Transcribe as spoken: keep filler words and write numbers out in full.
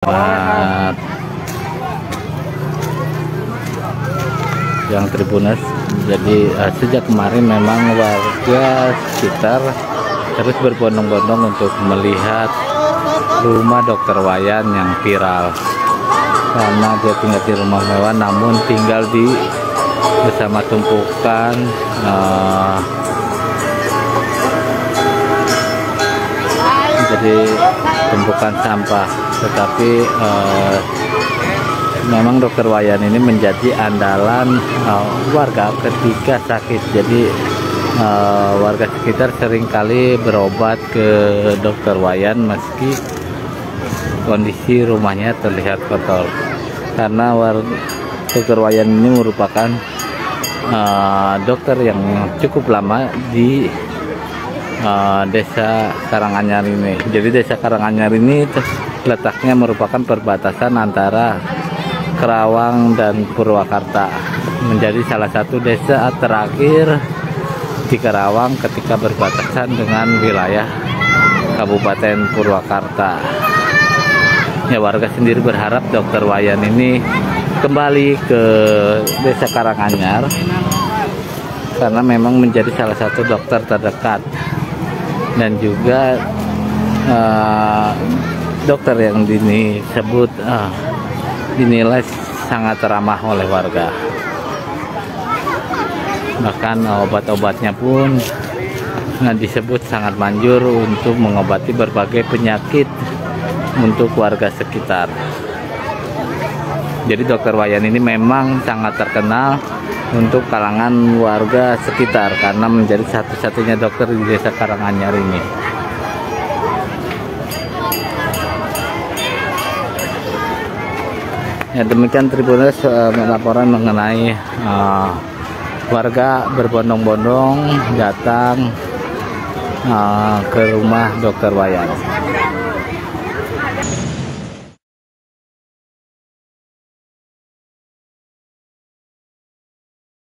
Selamat yang Tribunnews. Jadi uh, sejak kemarin memang warga sekitar terus berbondong-bondong untuk melihat rumah Dokter Wayan yang viral, karena dia tinggal di rumah mewah namun tinggal di bersama tumpukan uh, jadi tumpukan sampah. Tetapi eh, memang Dokter Wayan ini menjadi andalan eh, warga ketika sakit. Jadi eh, warga sekitar seringkali berobat ke Dokter Wayan meski kondisi rumahnya terlihat kotor, karena warga, Dokter Wayan ini merupakan eh, dokter yang cukup lama di eh, desa Karanganyar ini. Jadi desa Karanganyar ini letaknya merupakan perbatasan antara Karawang dan Purwakarta, menjadi salah satu desa terakhir di Karawang ketika berbatasan dengan wilayah Kabupaten Purwakarta. Ya, warga sendiri berharap Dokter Wayan ini kembali ke desa Karanganyar karena memang menjadi salah satu dokter terdekat, dan juga uh, dokter yang disebut uh, dinilai sangat ramah oleh warga. Bahkan uh, obat-obatnya pun uh, disebut sangat manjur untuk mengobati berbagai penyakit untuk warga sekitar. Jadi Dokter Wayan ini memang sangat terkenal untuk kalangan warga sekitar karena menjadi satu-satunya dokter di desa Karanganyar ini. Ya, demikian Tribunnews uh, laporan mengenai uh, warga berbondong-bondong datang uh, ke rumah Dokter Wayan.